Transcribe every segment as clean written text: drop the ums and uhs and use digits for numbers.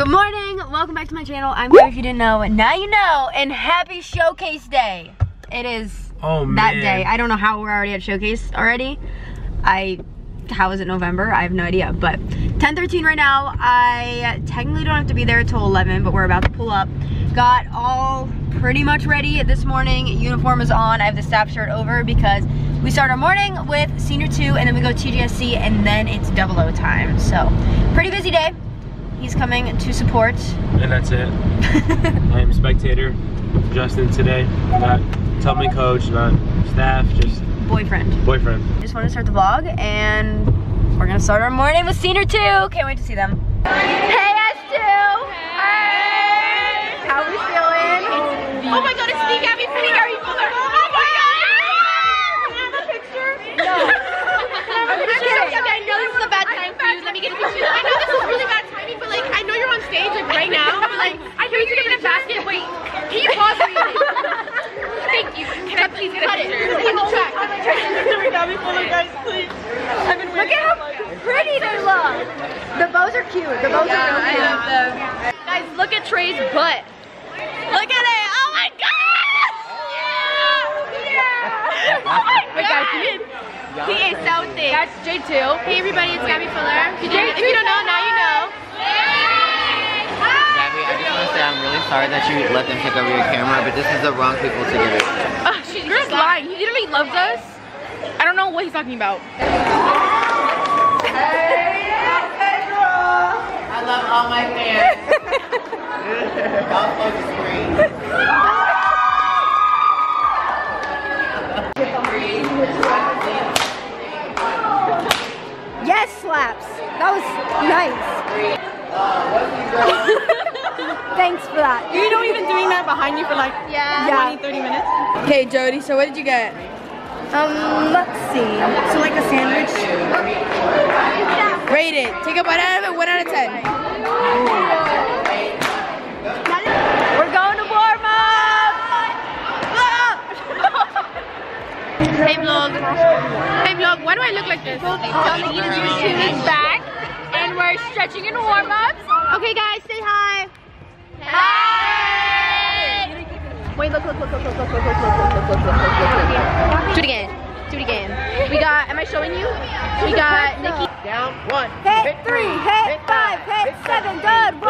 Good morning, welcome back to my channel. I'm here if you didn't know, now you know, and happy Showcase Day. It is that day. I don't know how we're already at Showcase already. How is it November? I have no idea, but 10:13 right now. I technically don't have to be there till 11, but we're about to pull up. Got all pretty much ready this morning. Uniform is on. I have the staff shirt over because we start our morning with Senior 2 and then we go TGSC and then it's Double O time. So pretty busy day. He's coming to support. And that's it. I am spectator, Justin today. Not Tubman coach, not staff, just boyfriend. Boyfriend. I just want to start the vlog and we're gonna start our morning with Senior 2. Can't wait to see them. Hey S2! Hey! How we feeling? Oh my god, it's me, Gabi Fuller! Oh my god! Can I have a picture? No. Okay, I know this is a bad time for you. Let me get a picture. I know this is really bad timing, but like, I know you're on stage like right now, but like, I know you're in a basket. Wait, can you pause me? Thank you. Can I please get a picture? Guys, please. Look at how pretty they look. The bows are cute. The bows are really cute. I love them. Guys, look at Trey's butt. Look at it. Oh my god! Yeah! Yeah! Oh my god! He is so thick. That's J2. Hey everybody, it's Gabi Fuller. If you don't know, now you know. Gabi, I just want to say I'm really sorry that you let them take over your camera, but this is the wrong people to give it to. You're lying. You didn't even love us. I don't know what he's talking about. Hey, Pedro! I love all my fans. Y'all folks scream. Yes, slaps. That was nice. Thanks for that. You know, even doing that behind you for like 20-30 minutes. Okay, Jody, so what did you get? Let's see. So like a sandwich. Rate it. Take a bite out of it, 1 out of 10. We're going to warm up! Hey vlog. Hey vlog, why do I look like this? She's back and we're stretching and warm-ups. Okay guys, say hi. Hi! Wait, look. Do it again. Am I showing you? We got Nikki. Down, 1. Hit 3, hit 5, hit 7, good, 1,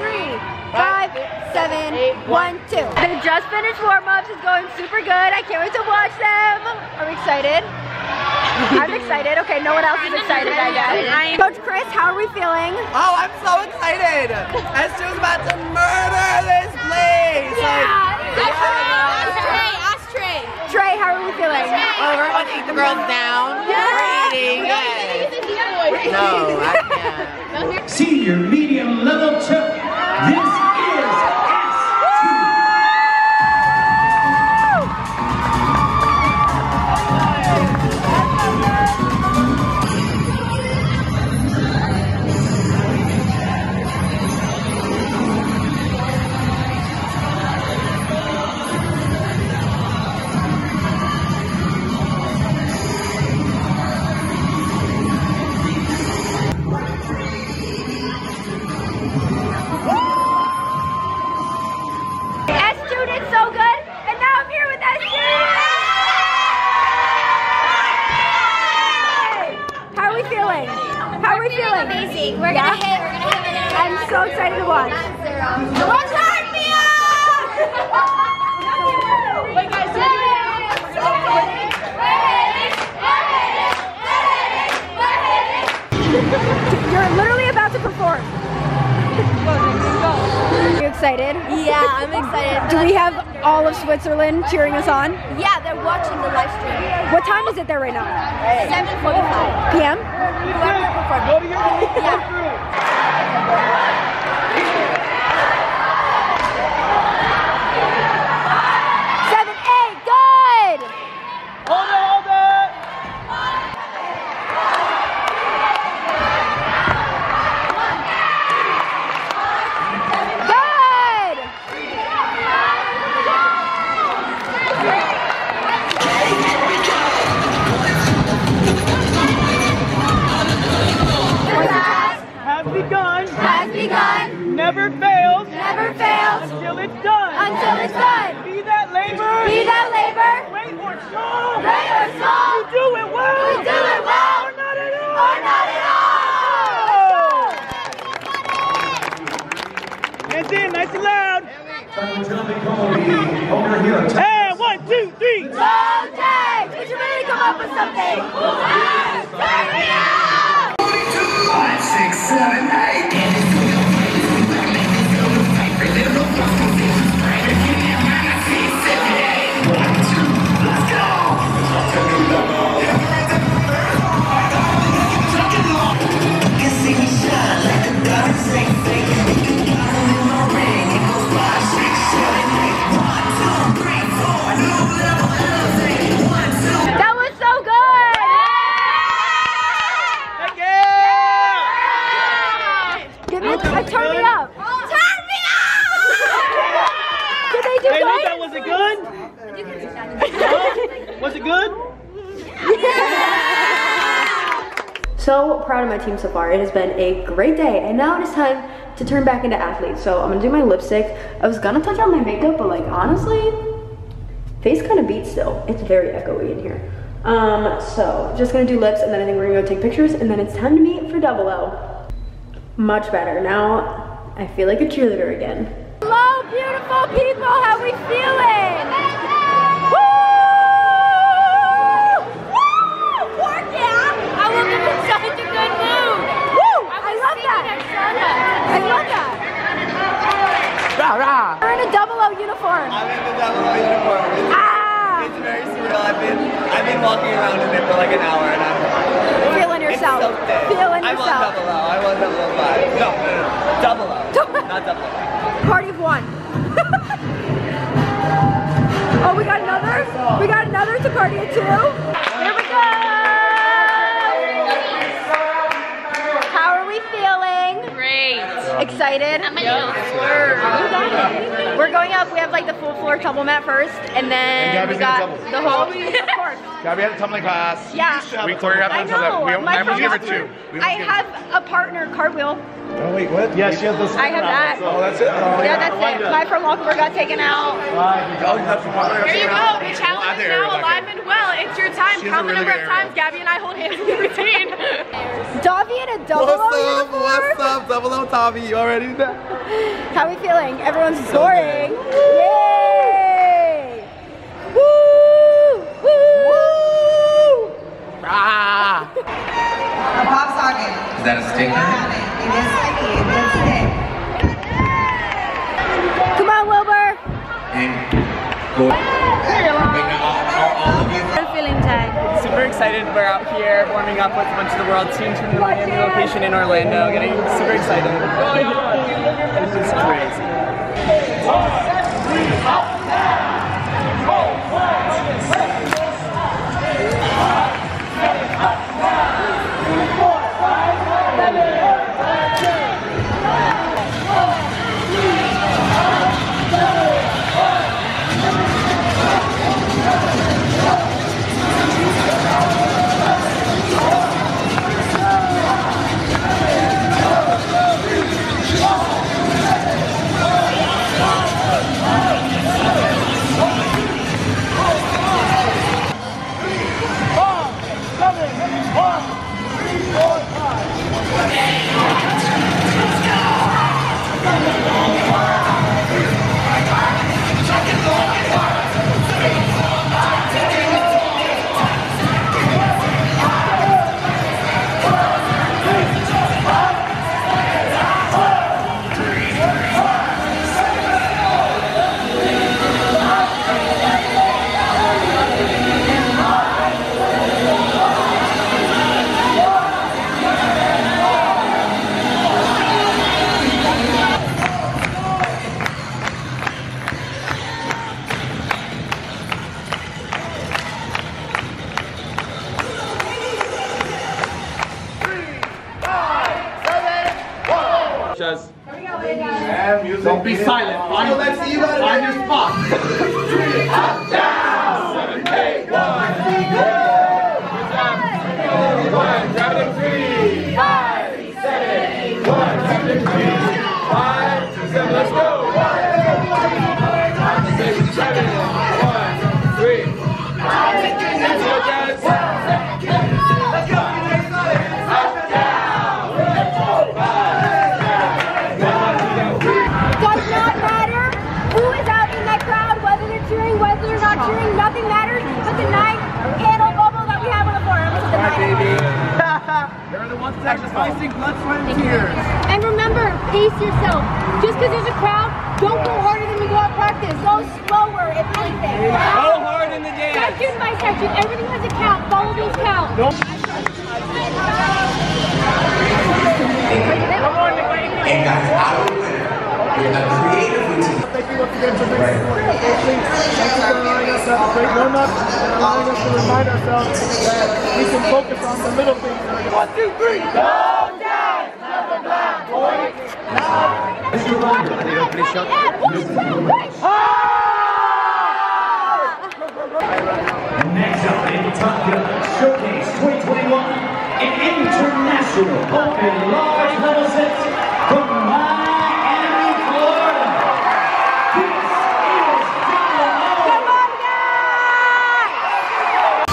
3, 5, 7, 1, 2. They just finished warm-ups, it's going super good. I can't wait to watch them. Are we excited? I'm excited, okay, no one else is excited, I guess. Coach Chris, how are we feeling? Oh, I'm so excited. S2 is about to murder this place. Trey, how are we feeling? Oh, we're gonna eat the girls down. Yeah. We're eating. Yes. No, I can't. Senior medium level choke. This is amazing. We're gonna hit. We're gonna have it. I'm so excited to watch. What's on, Mia? Wait, guys. You're literally about to perform. Are you excited? Yeah, I'm excited. Do we have all of Switzerland cheering us on? Yeah, they're watching the live stream. What time is it there right now? 7:45 p.m. Yeah. Has begun. never fails, until it's done, be that labor, great or small, we do it well, or not at all, Let's go! Nice and loud. And 1, 2, 3. Showcase! Did you really come up with something? Yes! Turn it up! 5, 6, 7, 8. Was it good? Yeah. So proud of my team so far. It has been a great day, and now it is time to turn back into athletes. So I'm gonna do my lipstick. I was gonna touch on my makeup, but like honestly, face kind of beats still. It's very echoey in here. So just gonna do lips, and then I think we're gonna go take pictures, and then it's time to meet for Double O. Much better now. I feel like a cheerleader again. Hello, beautiful people. How we feeling? We're in a Double O uniform. I'm in the Double O uniform. It's very surreal. I've been walking around in it for like an hour and a half. Feeling yourself. Feeling yourself. I'm on Double O. I want Double O 5. No, no, no. Double O. Not Double O. Party of one. Oh, we got another. We got another to party at 2. Here we go. How are we feeling? Great. Excited? Yep. We're going up. We have like the full floor tumble mat first, and then and we got the whole. Of course. Gabby had a tumbling class. Yeah. We choreographed on tumbling. I was number 2. I have a partner cartwheel. Oh wait, what? Yeah, she has those. I have that. Oh, that's it. Oh, yeah, that's it. My front walkover got taken out. Oh, here you go. The challenge is now alive and well. It's your time. Count the number of times Gabby and I hold hands in the routine. Davi in a Double O uniform. What's up? Double O Davi. You already did that. How we feeling? Everyone's scoring. Yay! Woo! Woo! Ah! A pop socket. Is that a sticker? Come on, Wilbur. And go. I'm feeling tired. Super excited. We're out here warming up with a bunch of the world team from the Miami location in Orlando. Getting super excited. This is crazy. 1, 2, 3, up, down, roll, Don't be silent. So let's see you find your spot. 3, up, down. 7, 8, 1. Good job. 1, 7, 3, 5, 7, 8, 1, 7, 3, 5. are the ones sacrificing blood, sweat, and tears. And remember, pace yourself. Just because there's a crowd, don't go harder than we go at practice. Go slower, if anything. Go hard in the dance. Section by section, everything has a count. Follow these counts. Nope. And guys, our winner in the creative routine. Thank you once again for bringing support. Thank you for allowing us to have a great warm-up and allowing us to remind ourselves that we can focus on the little things. 1, 2, 3, go down! Number 9, boy! And next up in Top Gun Showcase 2021, an international open large level set. From Miami, Florida, this is Double O. Come on, guys!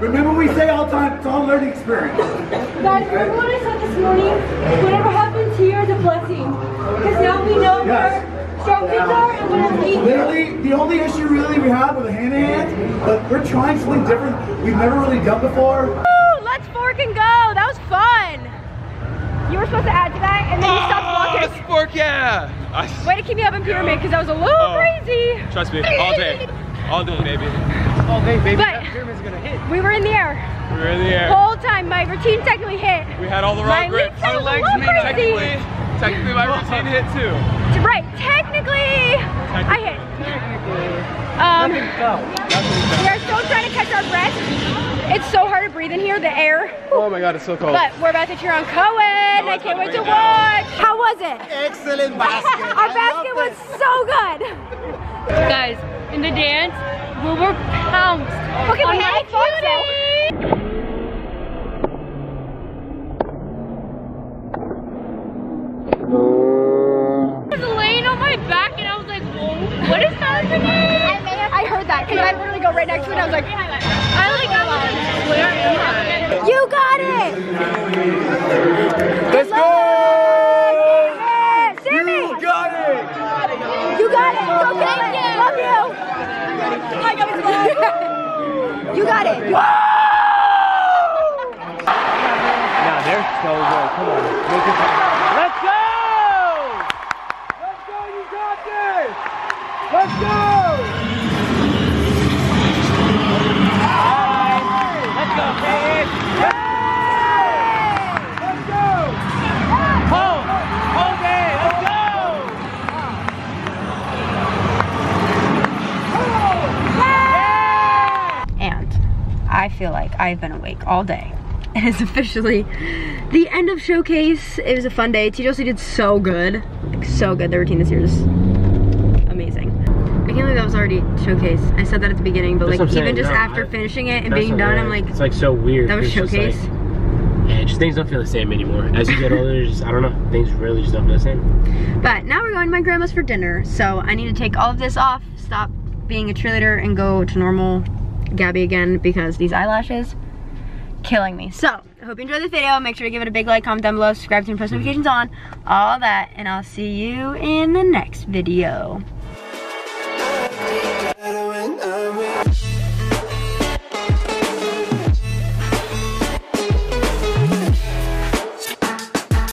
Remember, we say all the time, it's all a learning experience. Guys, remember what I said this morning? Whatever happens here is a blessing. Because now we know where strong kids are and where we are. Literally, the only issue really we have with a hand-to-hand, but we're trying something different we've never really done before. Woo! Let's fork and go! That was fun! You were supposed to add to that, and then you stopped walking. Let's fork, yeah! Way to keep me up in pyramid, because I was a little crazy. Trust me, all day. All day, baby. All day, baby. But, gonna hit. We were in the air. We were in the air. The whole time, my routine technically hit. We had all the wrong grips. Our legs, technically my routine hit too. Right, technically. I hit. We are still trying to catch our breath. It's so hard to breathe in here, the air. Oh my God, it's so cold. But we're about to cheer on Cohen. I can't wait to watch. How was it? Excellent basket. Our basket was so good. Guys, in the dance, we were pounced. Okay, we had a cutie! I was laying on my back and I was like, whoa, what is happening? I heard that because I literally go right next to it and I was like, I was like, where am I? You got it! Let's go! Sammy! You got it! You got it! Go Cohen! You got it. Woo! Now they're so good. Come on. Let's go! Let's go, you got this! Let's go! I've been awake all day. It is officially the end of Showcase. It was a fun day. TGLC did so good. Like, so good. The routine this year is amazing. I can't believe that was already Showcase. I said that at the beginning, but like even just after finishing it and being done, I'm like, it's like so weird. That was Showcase. Just, like, yeah, just things don't feel the same anymore. As you get older, just, I don't know, things really just don't feel the same. But now we're going to my grandma's for dinner, so I need to take all of this off, stop being a cheerleader, and go to normal Gabby again because these eyelashes killing me. So, I hope you enjoyed this video. Make sure to give it a big like, comment down below, subscribe, turn post notifications on, all that, and I'll see you in the next video.